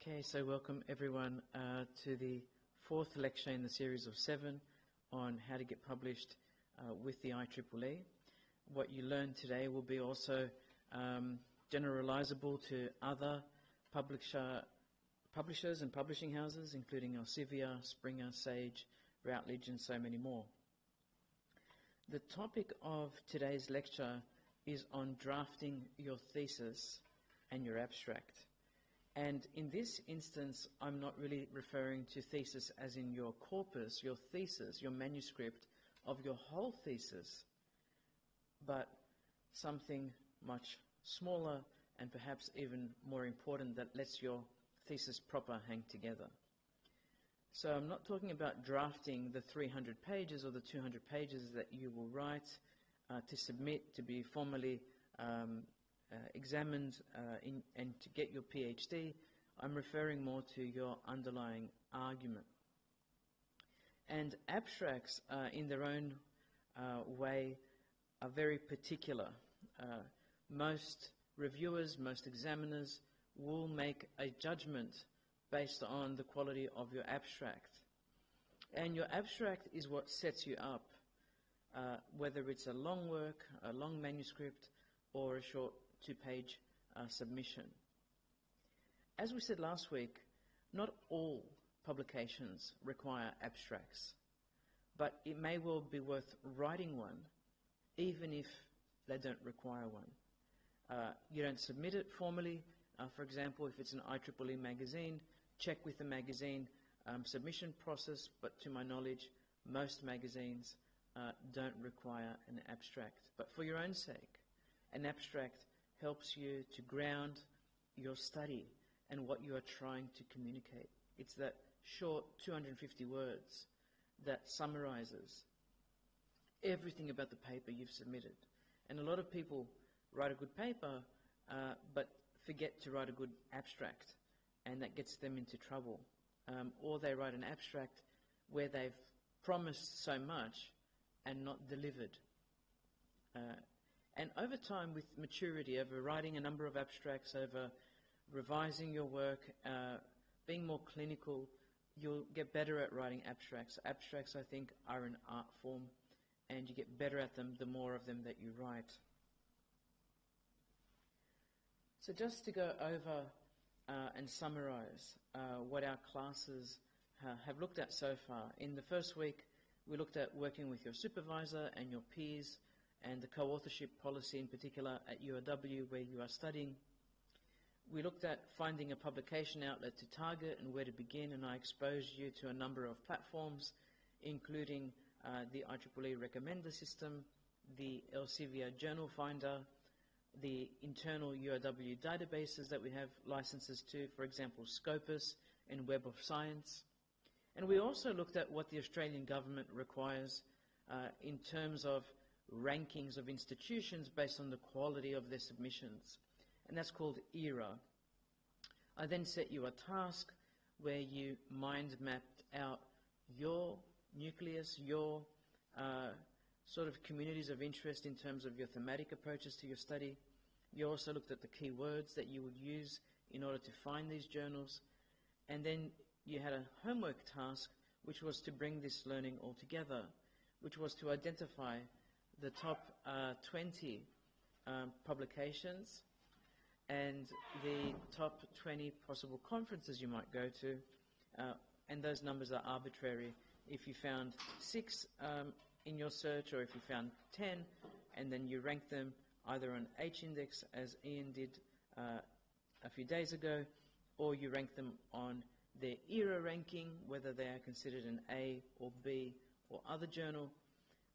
Okay, so welcome everyone to the fourth lecture in the series of 7 on how to get published with the IEEE. What you learned today will be also generalizable to other publishers and publishing houses, including Elsevier, Springer, Sage, Routledge, and so many more. The topic of today's lecture is on drafting your thesis and your abstract. And in this instance, I'm not really referring to thesis as in your corpus, your thesis, your manuscript of your whole thesis, but something much smaller and perhaps even more important that lets your thesis proper hang together. So I'm not talking about drafting the 300 pages or the 200 pages that you will write to submit to be formally examined and to get your PhD. I'm referring more to your underlying argument. And abstracts in their own way are very particular. Most reviewers, most examiners will make a judgment based on the quality of your abstract. And your abstract is what sets you up, whether it's a long work, a long manuscript, or a short two-page submission. As we said last week, not all publications require abstracts, but it may well be worth writing one, even if they don't require one. You don't submit it formally. For example, if it's an IEEE magazine, check with the magazine submission process, but to my knowledge, most magazines don't require an abstract. But for your own sake, an abstract helps you to ground your study and what you are trying to communicate. It's that short 250 words that summarizes everything about the paper you've submitted. And a lot of people write a good paper, but forget to write a good abstract, and that gets them into trouble. Or they write an abstract where they've promised so much and not delivered. And over time, with maturity, over writing a number of abstracts, over revising your work, being more clinical, you'll get better at writing abstracts. Abstracts, I think, are an art form, and you get better at them the more of them that you write. So just to go over and summarize what our classes have looked at so far. In the first week, we looked at working with your supervisor and your peers, and the co-authorship policy in particular at UOW where you are studying. We looked at finding a publication outlet to target and where to begin, and I exposed you to a number of platforms, including the IEEE Recommender System, the Elsevier Journal Finder, the internal UOW databases that we have licenses to, for example, Scopus and Web of Science. And we also looked at what the Australian government requires in terms of rankings of institutions based on the quality of their submissions, and that's called ERA. I then set you a task where you mind mapped out your nucleus, your sort of communities of interest in terms of your thematic approaches to your study. You also looked at the key words that you would use in order to find these journals, and then you had a homework task which was to bring this learning all together, which was to identify the top 20 publications and the top 20 possible conferences you might go to, and those numbers are arbitrary. If you found 6 in your search, or if you found 10, and then you rank them either on H index, as Ian did a few days ago, or you rank them on their ERA ranking, whether they are considered an A or B or other journal,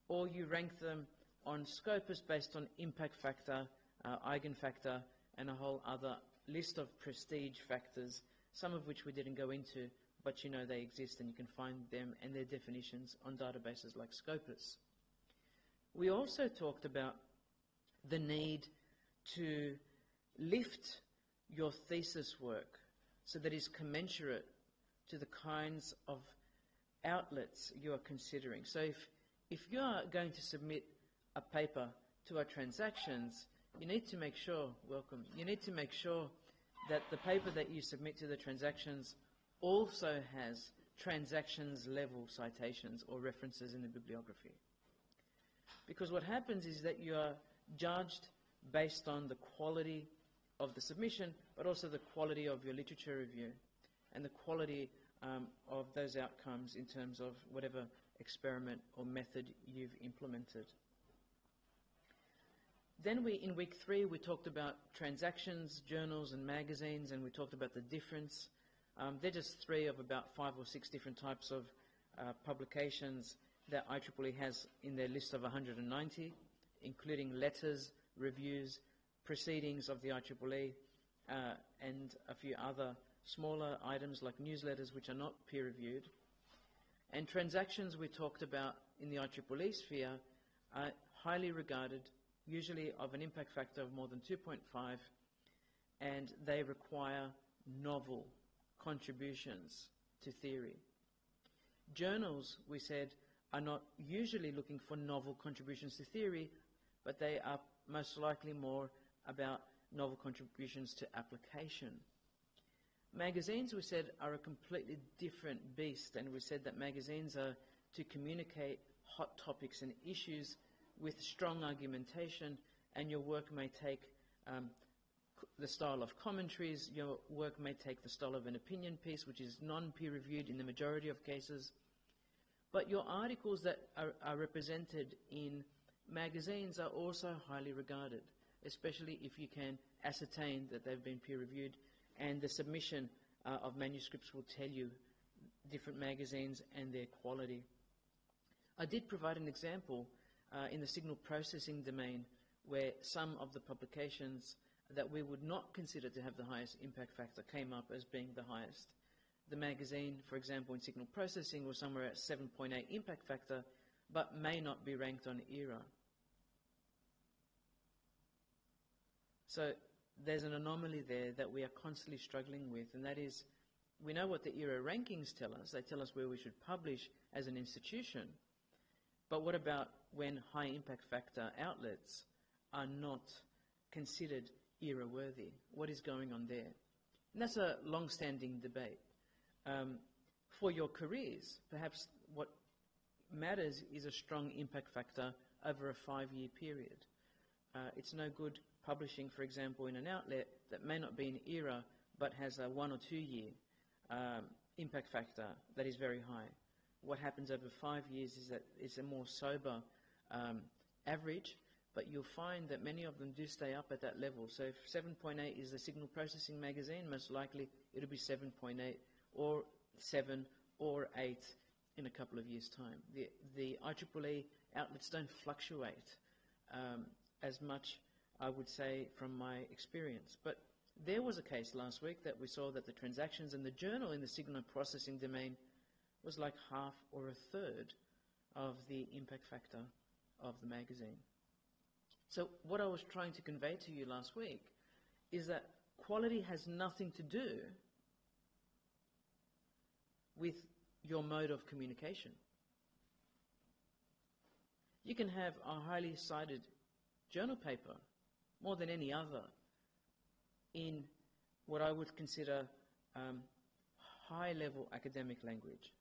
or you rank them on Scopus based on impact factor, eigenfactor, and a whole other list of prestige factors, some of which we didn't go into, but you know they exist and you can find them and their definitions on databases like Scopus. We also talked about the need to lift your thesis work so that it's commensurate to the kinds of outlets you are considering. So if you are going to submit a paper to our transactions, you need to make sure that the paper that you submit to the transactions also has transactions level citations or references in the bibliography. Because what happens is that you are judged based on the quality of the submission, but also the quality of your literature review and the quality of those outcomes in terms of whatever experiment or method you've implemented. Then in week three, we talked about transactions, journals and magazines, and we talked about the difference. They're just three of about 5 or 6 different types of publications that IEEE has in their list of 190, including letters, reviews, proceedings of the IEEE, and a few other smaller items like newsletters, which are not peer-reviewed. And transactions we talked about in the IEEE sphere are highly regarded, usually of an impact factor of more than 2.5, and they require novel contributions to theory. Journals, we said, are not usually looking for novel contributions to theory, but they are most likely more about novel contributions to application. Magazines, we said, are a completely different beast, and we said that magazines are to communicate hot topics and issues with strong argumentation, and your work may take the style of commentaries, your work may take the style of an opinion piece, which is non-peer-reviewed in the majority of cases. But your articles that are represented in magazines are also highly regarded, especially if you can ascertain that they've been peer-reviewed, and the submission of manuscripts will tell you different magazines and their quality. I did provide an example in the signal processing domain, where some of the publications that we would not consider to have the highest impact factor came up as being the highest. The magazine, for example, in signal processing was somewhere at 7.8 impact factor, but may not be ranked on ERA. So there's an anomaly there that we are constantly struggling with, and that is, we know what the ERA rankings tell us. They tell us where we should publish as an institution. But what about when high impact factor outlets are not considered ERA worthy? What is going on there? And that's a long-standing debate. For your careers, perhaps what matters is a strong impact factor over a 5-year period. It's no good publishing, for example, in an outlet that may not be an ERA but has a 1 or 2 year impact factor that is very high. What happens over 5 years is that it's a more sober average, but you'll find that many of them do stay up at that level. So if 7.8 is the signal processing magazine, most likely it'll be 7.8 or 7 or 8 in a couple of years' time. The IEEE outlets don't fluctuate as much, I would say, from my experience. But there was a case last week that we saw that the transactions and the journal in the signal processing domain was like half or a third of the impact factor of the magazine. So what I was trying to convey to you last week is that quality has nothing to do with your mode of communication. You can have a highly cited journal paper, more than any other, in what I would consider high-level academic language.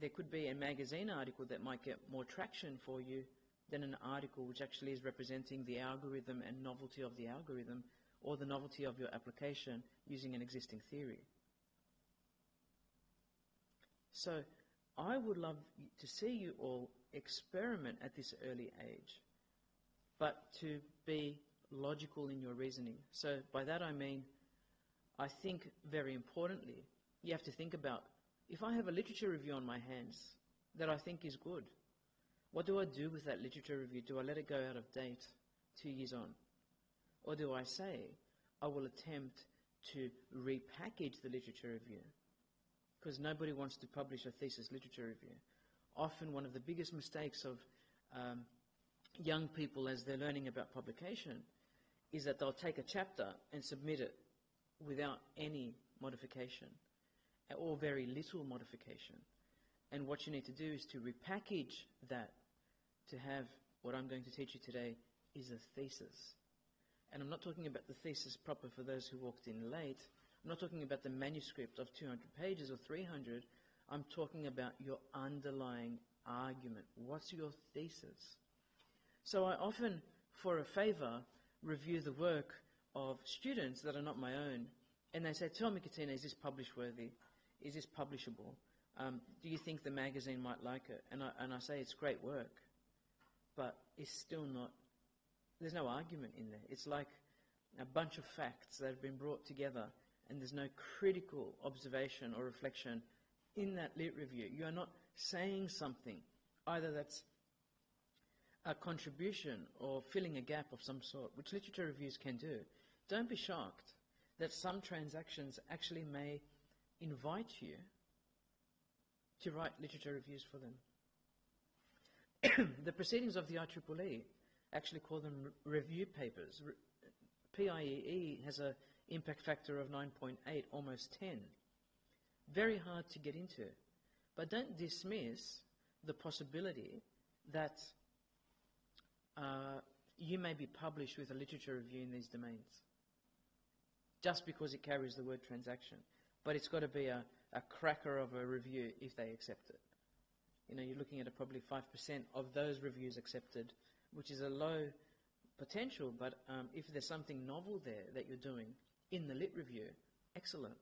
There could be a magazine article that might get more traction for you than an article which actually is representing the algorithm and novelty of the algorithm, or the novelty of your application using an existing theory. So I would love to see you all experiment at this early age, but to be logical in your reasoning. So by that I mean, I think very importantly, you have to think about, if I have a literature review on my hands that I think is good, what do I do with that literature review? Do I let it go out of date 2 years on? Or do I say, I will attempt to repackage the literature review? Because nobody wants to publish a thesis literature review. Often one of the biggest mistakes of young people as they're learning about publication is that they'll take a chapter and submit it without any modification, or very little modification. And what you need to do is to repackage that to have what I'm going to teach you today is a thesis. and I'm not talking about the thesis proper for those who walked in late, I'm not talking about the manuscript of 200 pages or 300, I'm talking about your underlying argument. What's your thesis? So I often, for a favor, review the work of students that are not my own, and they say, tell me, Katina, is this publish worthy? Is this publishable? Do you think the magazine might like it? And I say, it's great work, but it's still not, there's no argument in there. It's like a bunch of facts that have been brought together, and there's no critical observation or reflection in that lit review. You are not saying something, either that's a contribution or filling a gap of some sort, which literature reviews can do. Don't be shocked that some transactions actually may invite you to write literature reviews for them. The proceedings of the IEEE actually call them review papers. PIEE has an impact factor of 9.8, almost 10. Very hard to get into. But don't dismiss the possibility that you may be published with a literature review in these domains just because it carries the word transaction. But it's got to be a cracker of a review if they accept it. You know, you're looking at a probably 5% of those reviews accepted, which is a low potential, but if there's something novel there that you're doing in the lit review, excellent.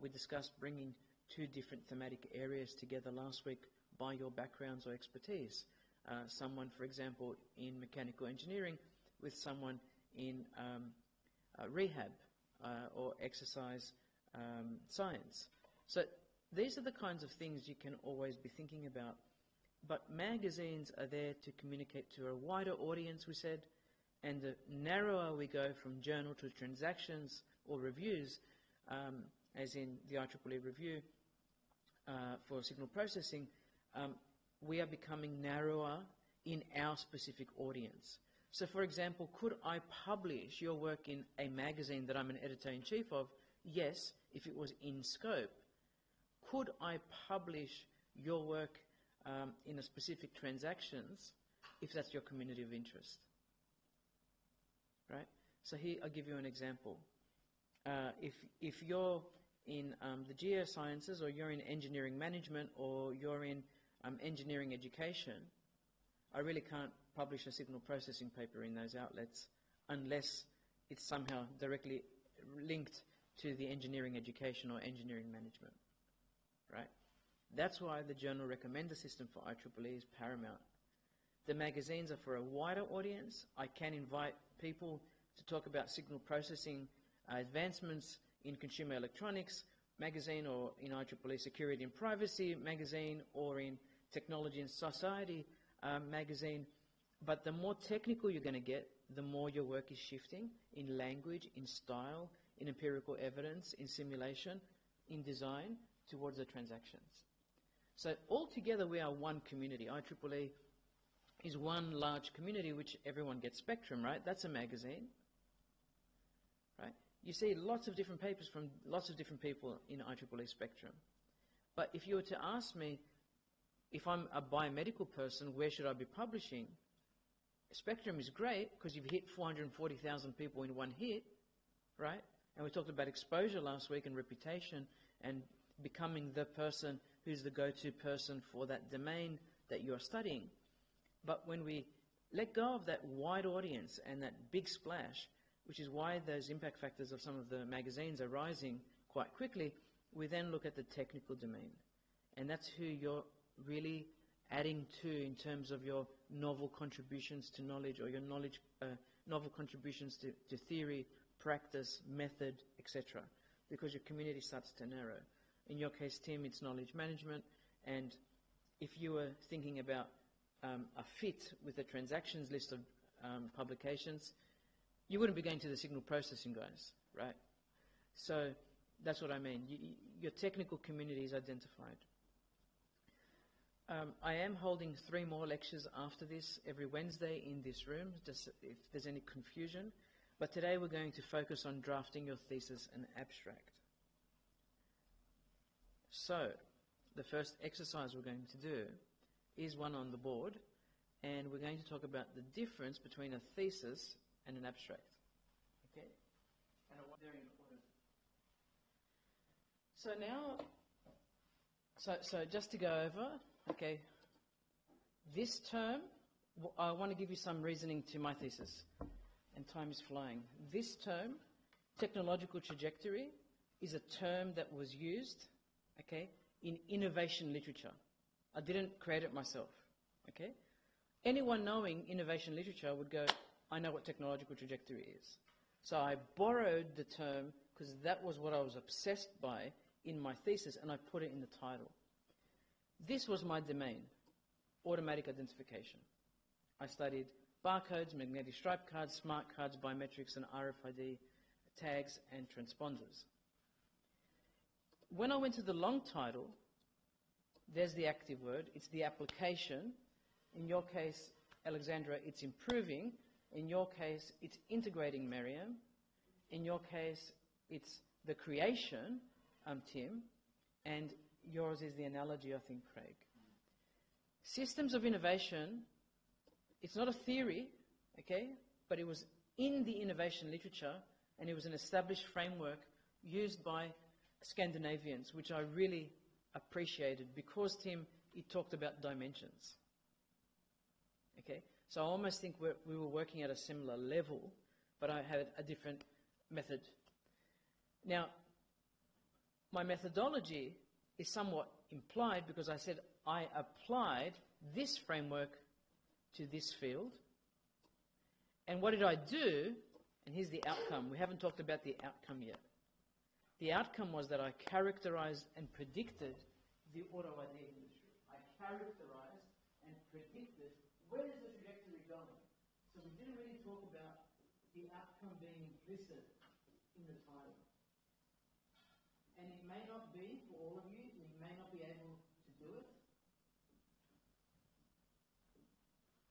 We discussed bringing two different thematic areas together last week by your backgrounds or expertise. Someone, for example, in mechanical engineering with someone in rehab or exercise science. So these are the kinds of things you can always be thinking about. But magazines are there to communicate to a wider audience, we said, and the narrower we go from journal to transactions or reviews, as in the IEEE review for signal processing, we are becoming narrower in our specific audience. So for example, could I publish your work in a magazine that I'm an editor-in-chief of? Yes, if it was in scope. Could I publish your work in a specific transactions if that's your community of interest? Right? So here I'll give you an example. If you're in the geosciences, or you're in engineering management, or you're in engineering education, I really can't publish a signal processing paper in those outlets unless it's somehow directly linked to the engineering education or engineering management, right? That's why the journal recommender system for IEEE is paramount. The magazines are for a wider audience. I can invite people to talk about signal processing advancements in consumer electronics magazine, or in IEEE security and privacy magazine, or in technology and society magazine. But the more technical you're going to get, the more your work is shifting in language, in style, in empirical evidence, in simulation, in design, towards the transactions. So altogether we are one community. IEEE is one large community which everyone gets Spectrum, right? That's a magazine, right? You see lots of different papers from lots of different people in IEEE Spectrum. But if you were to ask me, if I'm a biomedical person, where should I be publishing? Spectrum is great because you've hit 440,000 people in one hit, right? And we talked about exposure last week and reputation and becoming the person who's the go-to person for that domain that you're studying. But when we let go of that wide audience and that big splash, which is why those impact factors of some of the magazines are rising quite quickly, we then look at the technical domain. And that's who you're really adding to in terms of your novel contributions to knowledge, or your knowledge, novel contributions to theory, practice, method, etc. Because your community starts to narrow. In your case, Tim, it's knowledge management. And if you were thinking about a fit with the transactions list of publications, you wouldn't be going to the signal processing guys, right? So that's what I mean. Your technical community is identified. I am holding 3 more lectures after this every Wednesday in this room, just if there's any confusion. But today we're going to focus on drafting your thesis and abstract. So the first exercise we're going to do is one on the board, and we're going to talk about the difference between a thesis and an abstract. Okay? And are very important. So now, so just to go over, okay, this term, I want to give you some reasoning to my thesis, and time is flying. This term, technological trajectory, is a term that was used, okay, in innovation literature. I didn't create it myself, okay? Anyone knowing innovation literature would go, I know what technological trajectory is. So I borrowed the term because that was what I was obsessed by in my thesis, and I put it in the title. This was my domain, automatic identification. I studied barcodes, magnetic stripe cards, smart cards, biometrics, and RFID tags and transponders. When I went to the long title, there's the active word, it's the application. In your case, Alexandra, it's improving. In your case, it's integrating, Miriam. In your case, it's the creation, Tim. And yours is the analogy, I think, Craig. Systems of innovation, it's not a theory, okay, but it was in the innovation literature, and it was an established framework used by Scandinavians, which I really appreciated because, Tim, it talked about dimensions. Okay, so I almost think we were working at a similar level, but I had a different method. Now, my methodology is somewhat implied because I said I applied this framework to this field. And what did I do? And here's the outcome. We haven't talked about the outcome yet. The outcome was that I characterized and predicted the auto ID industry. I characterized and predicted where is the trajectory going? So we didn't really talk about the outcome being implicit in the title. And it may not be, for all of you, you may not be able to do it.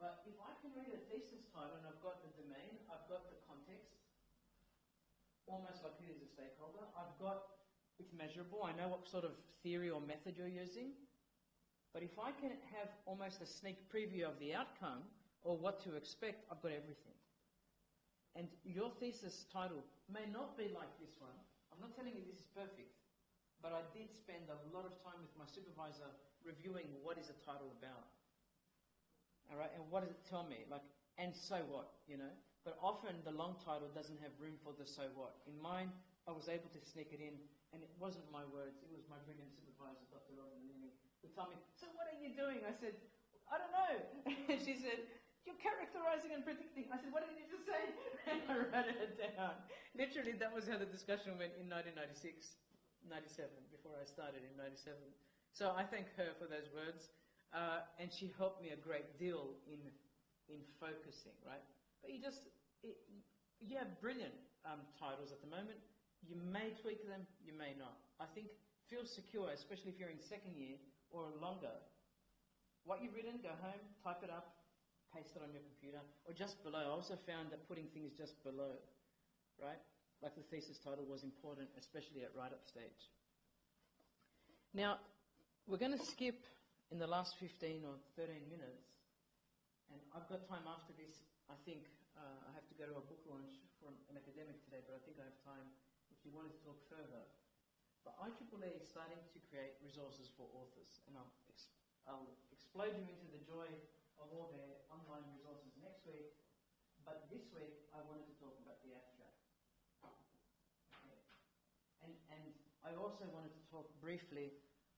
But if I can read a thesis title and I've got the domain, I've got the context, almost like who is a stakeholder, I've got, it's measurable, I know what sort of theory or method you're using. But if I can have almost a sneak preview of the outcome or what to expect, I've got everything. And your thesis title may not be like this one. I'm not telling you this is perfect, but I did spend a lot of time with my supervisor reviewing what is a title about. All right, and what does it tell me? Like, and so what, you know? But often the long title doesn't have room for the so what. In mine, I was able to sneak it in, and it wasn't my words, it was my brilliant supervisor, Dr. Owen Linney, who told me, so what are you doing? I said, I don't know. And she said, you're characterizing and predicting. I said, what did you just say? And I wrote it down. Literally, that was how the discussion went in 1996, 97, before I started in 97. So I thank her for those words. And she helped me a great deal in focusing, right? But you just, you have brilliant titles at the moment. You may tweak them, you may not. I think feel secure, especially if you're in second year or longer. What you've written, go home, type it up, paste it on your computer, or just below. I also found that putting things just below, right? Like the thesis title was important, especially at write-up stage. Now, we're going to skip in the last 15 or 13 minutes, and I've got time after this. I think I have to go to a book launch for an academic today, but I think I have time if you wanted to talk further. But IEEE is starting to create resources for authors, and I'll explode you into the joy of all their online resources next week, but this week I wanted to talk about the abstract. Okay. And I also wanted to talk briefly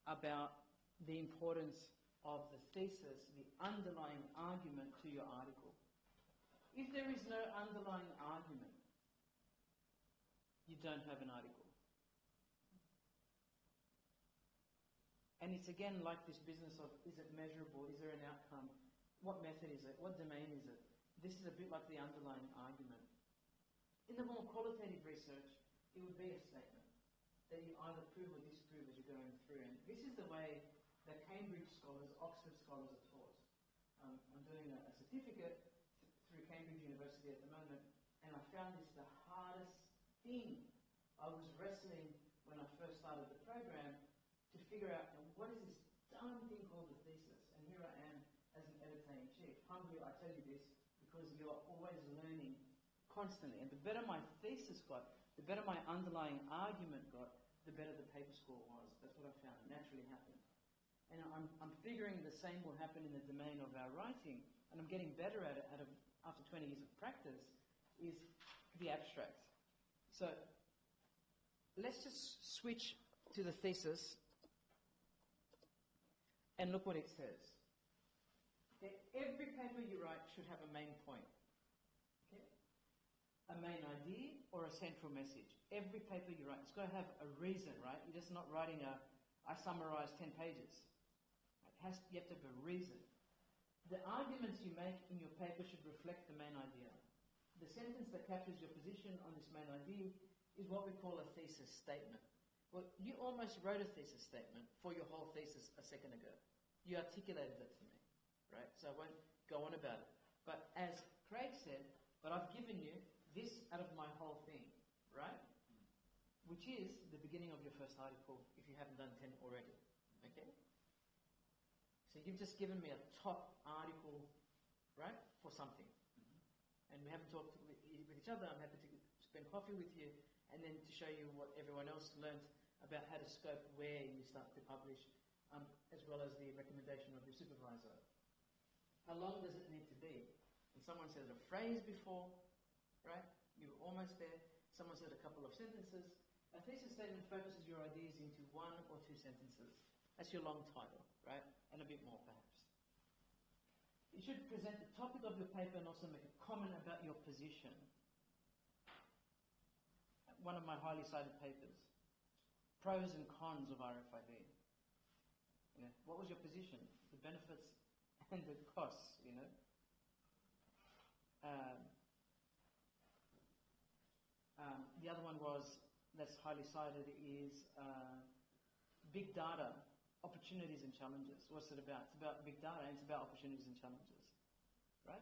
about the importance of the thesis, the underlying argument to your article. If there is no underlying argument, you don't have an article. And it's again like this business of, is it measurable, is there an outcome, what method is it, what domain is it? This is a bit like the underlying argument. In the more qualitative research, it would be a statement that you either prove or disprove as you're going through. And this is the way that Cambridge scholars, Oxford scholars are taught. I'm doing a certificate through Cambridge University at the moment, and I found this the hardest thing I was wrestling when I first started the program, to figure out what is this dumb thing called the thesis. And here I am as an editor-in-chief. Humbly, I tell you this because you're always learning constantly. And the better my thesis got, the better my underlying argument got, the better the paper score was. That's what I found. It naturally happened. And I'm figuring the same will happen in the domain of our writing, and I'm getting better at it after 20 years of practice, is the abstract. So let's just switch to the thesis and look what it says. Okay, every paper you write should have a main point, okay? A main idea or a central message. Every paper you write, it's got to have a reason, right? You're just not writing a, I summarized 10 pages. You have to have a reason. The arguments you make in your paper should reflect the main idea. The sentence that captures your position on this main idea is what we call a thesis statement. Well, you almost wrote a thesis statement for your whole thesis a second ago. You articulated it to me, right? So I won't go on about it. But as Craig said, but I've given you this out of my whole thing, right? Which is the beginning of your first article, if you haven't done 10 already, okay? So you've just given me a top article, right, for something. And we haven't talked with each other. I'm happy to spend coffee with you and then to show you what everyone else learnt about how to scope where you start to publish, as well as the recommendation of your supervisor. How long does it need to be? And someone said a phrase before, right? You were almost there. Someone said a couple of sentences. A thesis statement focuses your ideas into one or two sentences. That's your long title, right? And a bit more, perhaps. You should present the topic of your paper and also make a comment about your position. One of my highly cited papers, pros and cons of RFID. You know, what was your position? The benefits and the costs, you know. The other one was, that's highly cited, is big data, opportunities and challenges. What's it about? It's about big data, and it's about opportunities and challenges, right?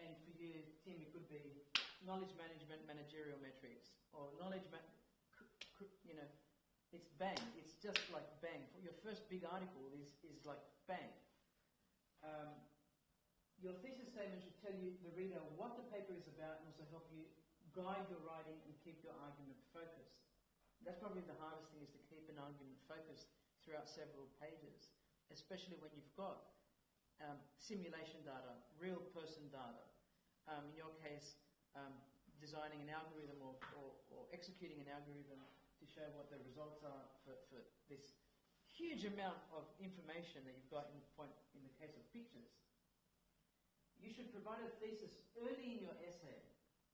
And for you, Tim, it could be knowledge management, managerial metrics, or knowledge, you know, it's bang. It's just like bang. Your first big article is like bang. Your thesis statement should tell you, the reader, what the paper is about, and also help you guide your writing and keep your argument focused. That's probably the hardest thing, is to keep an argument focused throughout several pages, especially when you've got simulation data, real person data. In your case, designing an algorithm or executing an algorithm to show what the results are for this huge amount of information that you've got in the case of pictures. You should provide a thesis early in your essay,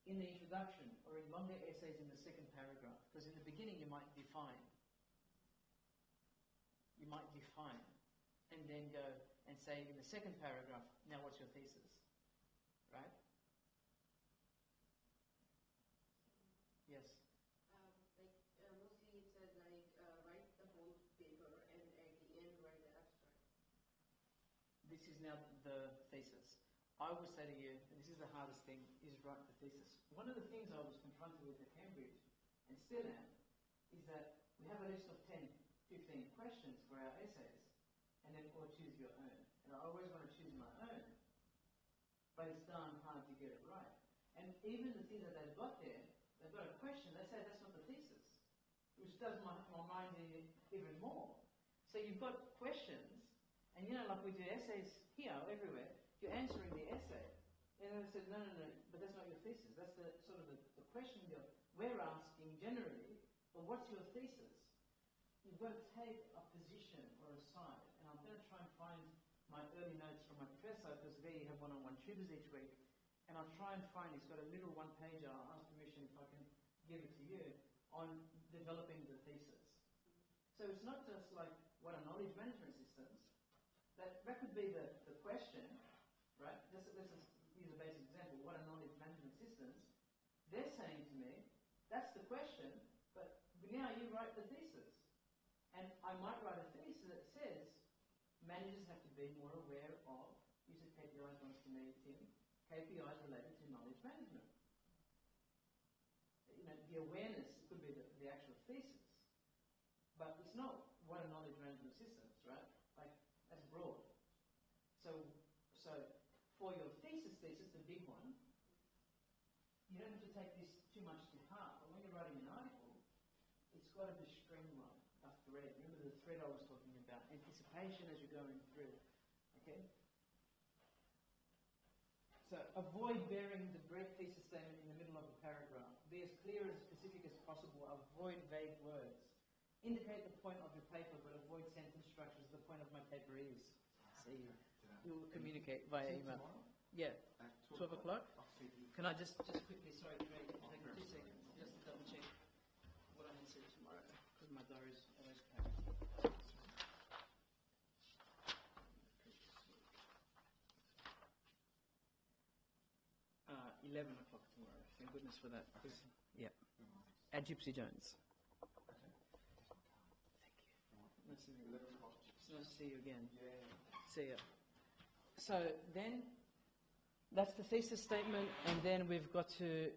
in the introduction, or in longer essays in the second paragraph, because in the beginning you might define. You might define, and then go and say in the second paragraph, now what's your thesis, right? Yes? Mostly it said like, write the whole paper and at the end write the abstract. This is now the thesis. I would say to you, and this is the hardest thing, is write the thesis. One of the things I was confronted with at Cambridge, and still am, is that we have a list of 10, 15 questions for our essays, and then all choose your own. And I always want to choose my own, but it's darn hard to get it right. And even the thing that they've got there, they've got a question, they say that's not the thesis, which does my mind in even more. So you've got questions, and you know, like we do essays here, everywhere, you're answering the essay. And then I said, no, but that's not your thesis. That's the sort of the question that we're asking generally, well, what's your thesis? You've got to take a position or a side. And I'm going to try and find my early notes from my professor, because there you have one-on-one tutors each week. And I'll try and find, he's got a little one-pager, I'll ask permission if I can give it to you, on developing the thesis. So it's not just like, what are knowledge management systems? That could be the question, right? Let's just use a basic example. What are knowledge management systems? They're saying to me, that's the question, but now you write the thesis. And I might write a thesis that says, managers have to be more aware of, use a KPIs once to me, Tim, KPIs related to knowledge management. You know, the awareness could be the actual thesis. But it's not what are knowledge management systems, right? Like, that's broad. So for your thesis piece is the big one. You don't have to take this too much to heart, but when you're writing an article, it's got to be streamlined, a thread. Remember the thread I was talking about, anticipation as you're going through, okay? So avoid burying the brief thesis statement in the middle of a paragraph. Be as clear and specific as possible. Avoid vague words. Indicate the point of your paper, but avoid sentence structures. The point of my paper is. See, you'll communicate via email. Yeah, 12 o'clock. Can I just quickly, sorry, Craig, take 2 seconds, just to double check what I need to do tomorrow, because my diary's always packed. Ah, 11 o'clock tomorrow. Thank goodness for that. Okay. Yeah. At Gypsy Jones. Okay. Thank you. Nice to meet you. Nice to see you again. Yeah. See ya. So then, that's the thesis statement, and then we've got to.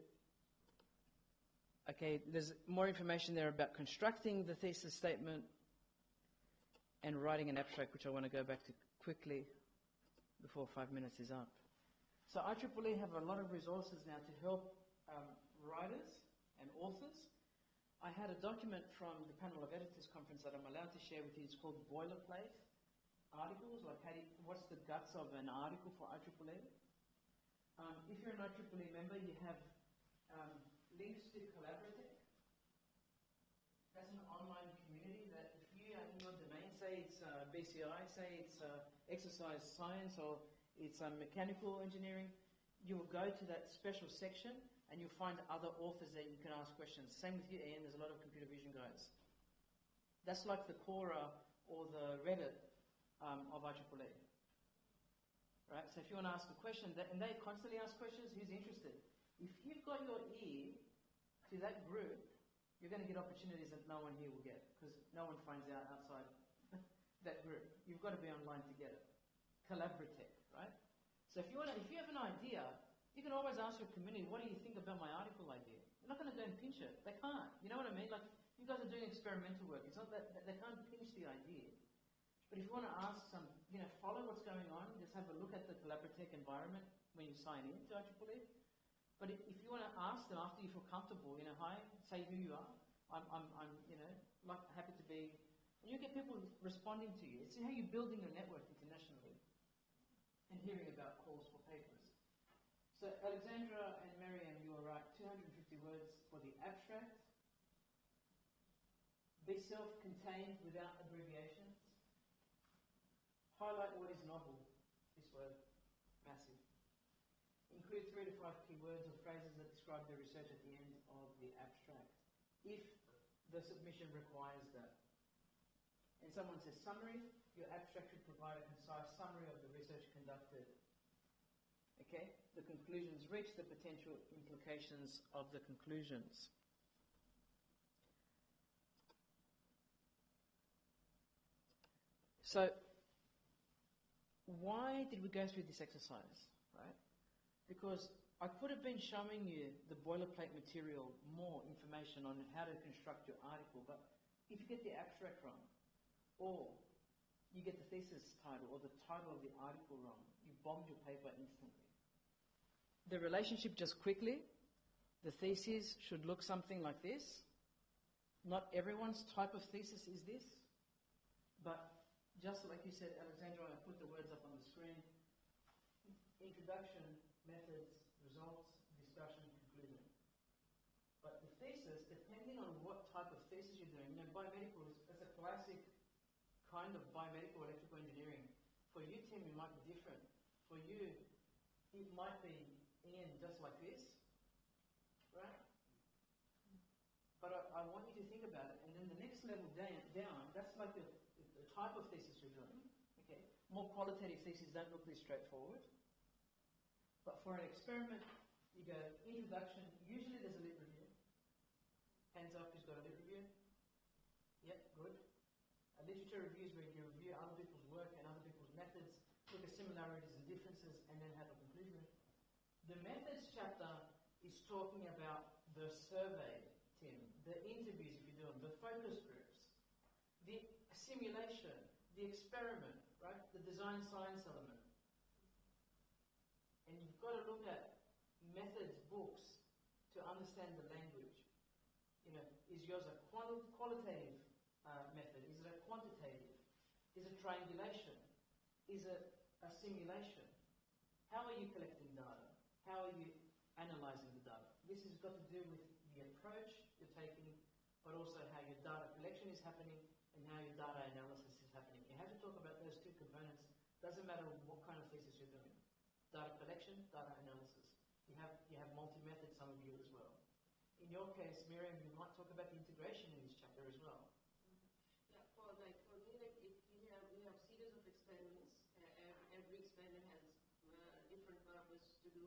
Okay, there's more information there about constructing the thesis statement and writing an abstract, which I want to go back to quickly before 5 minutes is up. So IEEE have a lot of resources now to help writers and authors. I had a document from the panel of editors conference that I'm allowed to share with you. It's called Boilerplate Articles, like how do you, what's the guts of an article for IEEE. If you're an IEEE member, you have links to Collaboratech. That's an online community that if you are in your domain, say it's BCI, say it's exercise science, or it's mechanical engineering, you'll go to that special section and you'll find other authors that you can ask questions. Same with you, Ian, there's a lot of computer vision guys. That's like the Quora or the Reddit of IEEE. Right? So if you want to ask a question, and they constantly ask questions, who's interested? If you've got your ear to that group, you're going to get opportunities that no one here will get, because no one finds out outside that group. You've got to be online to get it. Collaboratech, right? So if you want to, if you have an idea, you can always ask your community, what do you think about my article idea? They're not going to go and pinch it. They can't. You know what I mean? Like, you guys are doing experimental work. It's not that they can't pinch the idea. But if you want to ask some, you know, follow what's going on, just have a look at the Collaboratech environment when you sign in to IEEE. But if you want to ask them after you feel comfortable, you know, hi, say who you are. I'm you know, like, happy to be. And you get people responding to you. It's how you're building your network internationally and hearing about calls for papers. So Alexandra and Miriam, you will write 250 words for the abstract. Be self-contained without abbreviations. Highlight what is novel, this word, massive. Include 3 to 5 keywords or phrases that describe the research at the end of the abstract, if the submission requires that. And someone says summary, your abstract should provide a concise summary of the research conducted. Okay, the conclusions reached, the potential implications of the conclusions. So, why did we go through this exercise, right? Because I could have been showing you the boilerplate material, more information on how to construct your article, but if you get the abstract wrong, or you get the thesis title or the title of the article wrong, you bombed your paper instantly. The relationship, just quickly, the thesis should look something like this. Not everyone's type of thesis is this, but just like you said, Alexandra, I put the words up on the screen. Introduction, methods, results, discussion, conclusion. But the thesis, depending on what type of thesis you're doing, you know, biomedical is a classic kind of biomedical electrical engineering. For you, Tim, it might be different. For you, it might be, Ian, just like this, right? But I want you to think about it. And then the next level down, that's like the type of thesis you're doing. Okay? More qualitative theses don't look this straightforward. But for an experiment, you go introduction. Usually there's a lit review. Hands up, who's got a lit review? Yep, good. A literature review is where you review other people's work and other people's methods, look at similarities and differences, and then have a conclusion. The methods chapter is talking about the survey, Tim, the interviews if you do them, the focus groups, the simulation, the experiment, right? The design science element. And you've got to look at methods, books, to understand the language. You know, is yours a qualitative method? Is it a quantitative? Is it triangulation? Is it a simulation? How are you collecting data? How are you analyzing the data? This has got to do with the approach you're taking, but also how your data collection is happening and how your data analysis is happening. You have to talk about those two components. Doesn't matter what kind of thesis you're doing. Data collection, data analysis. You have multi-method, some of you as well. In your case, Miriam, you might talk about the integration in this chapter as well. Yeah, for me, we have series of experiments. Every experiment has a different purpose to do.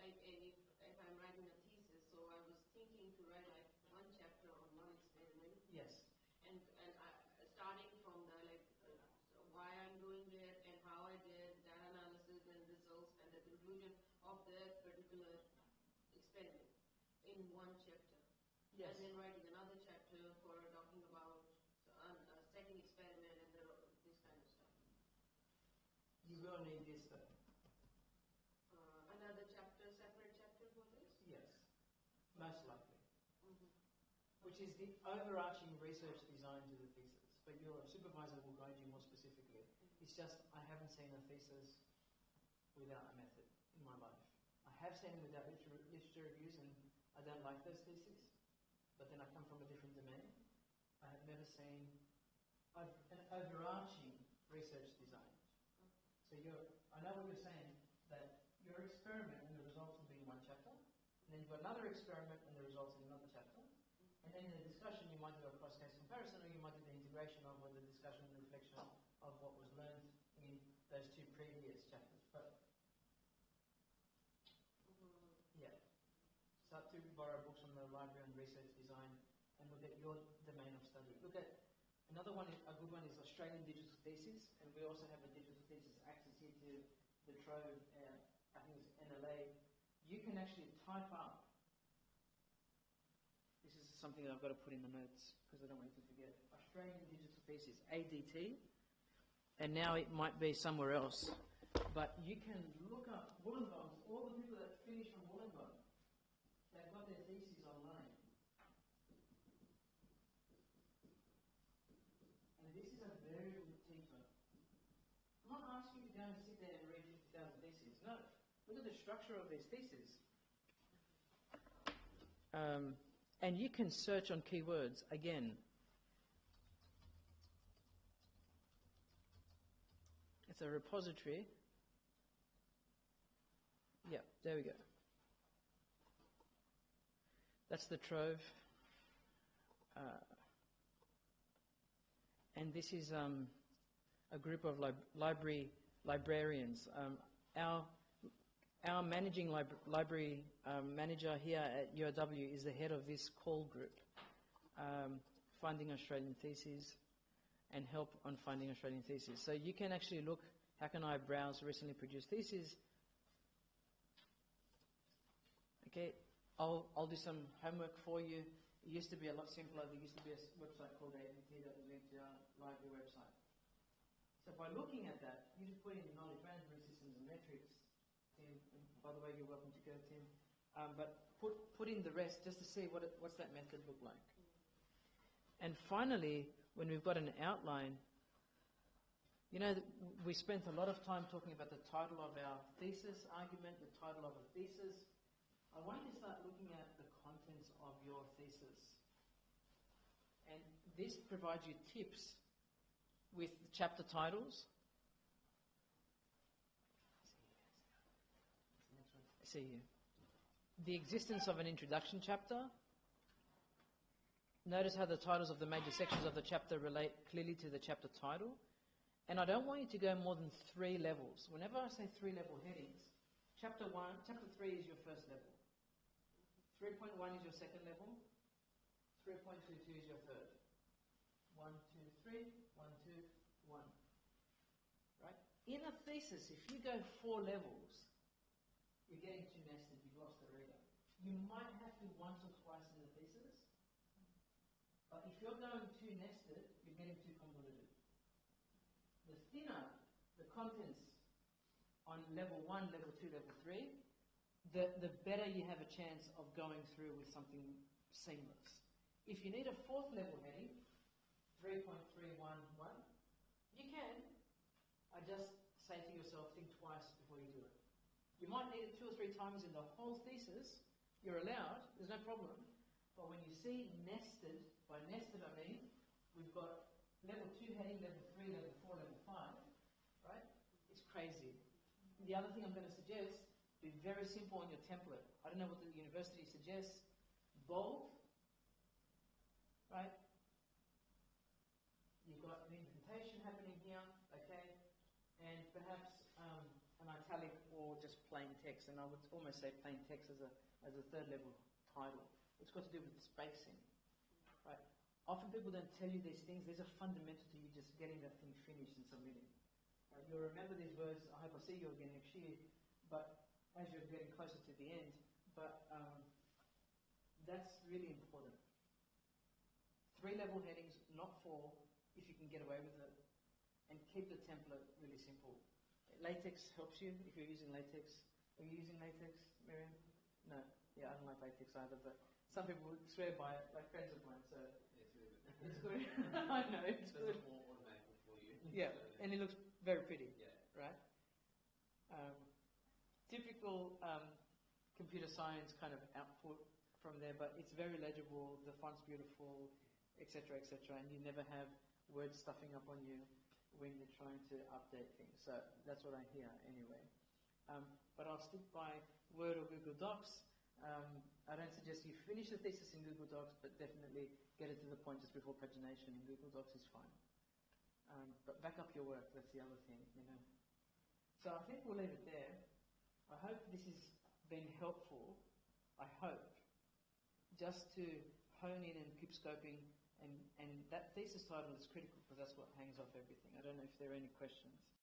Like if I'm writing a thesis, so I was thinking to write like one chapter on one experiment. Yes. And starting from the why I'm doing it and how I did data analysis and results and the conclusion of that particular experiment in one chapter. Yes. And then writing another chapter for talking about a second experiment and this kind of stuff. You will need this though. Another chapter, separate chapter for this? Yes, most likely. Mm-hmm. Which is the overarching research design to the thesis. But your supervisor will guide you more specifically. It's just, I haven't seen a thesis without a method in my life. I have seen them without literature reviews, and I don't like those theses, but then I come from a different domain. I have never seen an overarching research design. So I know what you're saying, that your experiment and the results will be in one chapter, and then you've got another experiment and the results in another chapter. And then in the discussion, you might do a cross-case comparison, or you might do the integration of, or the discussion and reflection of what was learned in those two previous chapters. But yeah, start to borrow books from the library on research design and look at your domain of study. Look at another one. A good one is Australian digital thesis, and we also have a digital thesis axis into the Trove. I think it's NLA. You can actually type up. This is something that I've got to put in the notes because I don't want you to forget. Australian digital thesis, ADT, and now it might be somewhere else. But you can look up Wollongong's, all the people that finish from Wollongong, they've got their theses online. And this is a very good teacher. I'm not asking you to go and sit there and read 50,000 theses. No, look at the structure of these theses. And you can search on keywords again. It's a repository. Yeah, there we go. That's the Trove. And this is a group of librarians. Our managing library manager here at UOW is the head of this call group, Finding Australian Theses, and help on Finding Australian Theses. So you can actually look, how can I browse recently produced theses? Okay, I'll do some homework for you. It used to be a lot simpler. There used to be a website called ADT that was linked to our library website. So by looking at that, you just put in knowledge management systems and metrics. Tim, and by the way, you're welcome to go, Tim. But put in the rest just to see what's that method look like. And finally, when we've got an outline, you know, we spent a lot of time talking about the title of our thesis argument, the title of a thesis. I want you to start looking at the contents of your thesis. And this provides you tips with chapter titles. See you. The existence of an introduction chapter. Notice how the titles of the major sections of the chapter relate clearly to the chapter title. And I don't want you to go more than 3 levels. Whenever I say 3 level headings, chapter 3 is your first level. 3.1 is your second level. 3.22 is your third. 1, 2, 3. 1, 2, 1. Right? In a thesis, if you go 4 levels, you're getting too nested, you've lost the reader. You might have to once or twice in the thesis, but if you're going too nested, you're getting too convoluted. The thinner the contents on level one, level two, level three, the better you have a chance of going through with something seamless. If you need a fourth level heading, 3.311, you can. I just say to yourself, think twice before you do it. You might need it 2 or 3 times in the whole thesis. You're allowed, there's no problem. But when you see nested, by nested I mean, we've got level 2 heading, level 3, level 4, level 5, right? It's crazy. The other thing I'm going to suggest, be very simple on your template. I don't know what the university suggests. Bold, right? You've got an indentation happening here, okay? And perhaps an italic or just plain text, and I would almost say plain text as a third level title. It's got to do with the spacing, right? Often people don't tell you these things. There's a fundamental to you just getting that thing finished and submitting. You'll remember these words. I hope I see you again next year, but as you're getting closer to the end, but that's really important. 3 level headings, not 4, if you can get away with it, and keep the template really simple. LaTeX helps you if you're using LaTeX. Are you using LaTeX, Miriam? No. Yeah, I don't like LaTeX either, but some people swear by it, like friends of mine, so... Yeah, it's really good. It's good. I know, it's good. It's more automatic for you. Yeah, so, and it looks very pretty, yeah. Right? Typical computer science kind of output from there, but it's very legible, the font's beautiful, etc., etc., and you never have words stuffing up on you when you're trying to update things. So that's what I hear anyway. But I'll stick by Word or Google Docs. I don't suggest you finish the thesis in Google Docs, but definitely get it to the point just before pagination in Google Docs is fine. But back up your work, that's the other thing, you know. So I think we'll leave it there. I hope this has been helpful, I hope, just to hone in and keep scoping. And that thesis title is critical because that's what hangs off everything. I don't know if there are any questions.